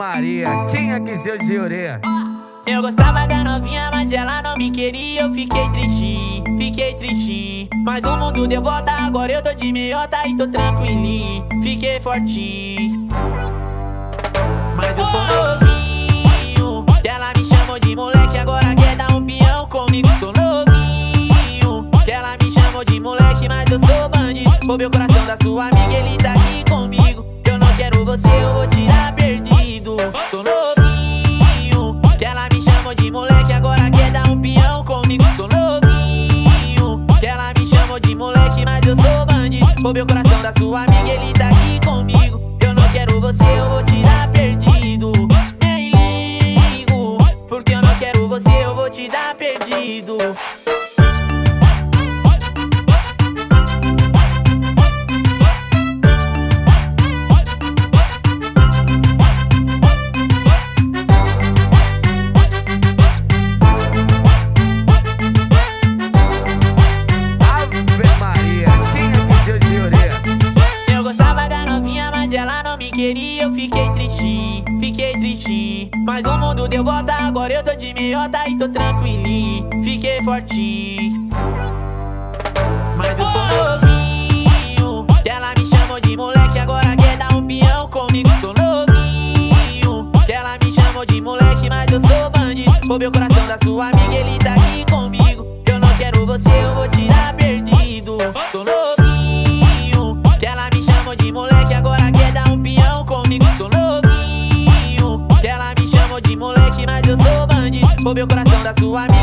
Maria, tinha que ser o DJ Oreia. Eu gostava da novinha, mas ela não me queria. Eu fiquei tristinho, fiquei tristinho. Mas o mundo deu volta, agora eu tô de meiota e tô tranquilinho. Fiquei fortinho, mas eu tô novinho. Ela me chamou de moleque, agora quer dar um pião comigo. Tô novinho, ela me chamou de moleque, mas eu sou bandido. Roubei o coração da sua amiga, ele tá aqui comigo. Eu não quero você, eu vou tirar perdido. Tô novinho, que ela me chamou de moleque, agora quer dar um pião comigo. Tô novinho, que ela me chamou de moleque, mas eu sou bandido. Roubei o coração da sua amiga, ele tá aqui comigo. Eu não quero você, eu vou tirar perdido. Nem ligo, porque eu não quero você, eu vou te dar perdido. Eu fiquei tristinho, fiquei tristinho. Mas o mundo deu volta, agora eu tô de meiota e tô tranquilinho. Fiquei fortinho, mas eu sou novinho. Ela me chamou de moleque, agora quer dar um pião comigo. Tô novinho, ela me chamou de moleque, mas eu sou bandido. Roubei o coração da sua amiga, ele tá aqui comigo. Eu não quero você, eu vou te dar perdido. Tô novinho, ela me chamou de moleque, agora quer dar um pião. Tô novinho, que ela me chamou de moleque, mas eu sou bandido. Roubei o coração da sua amiga.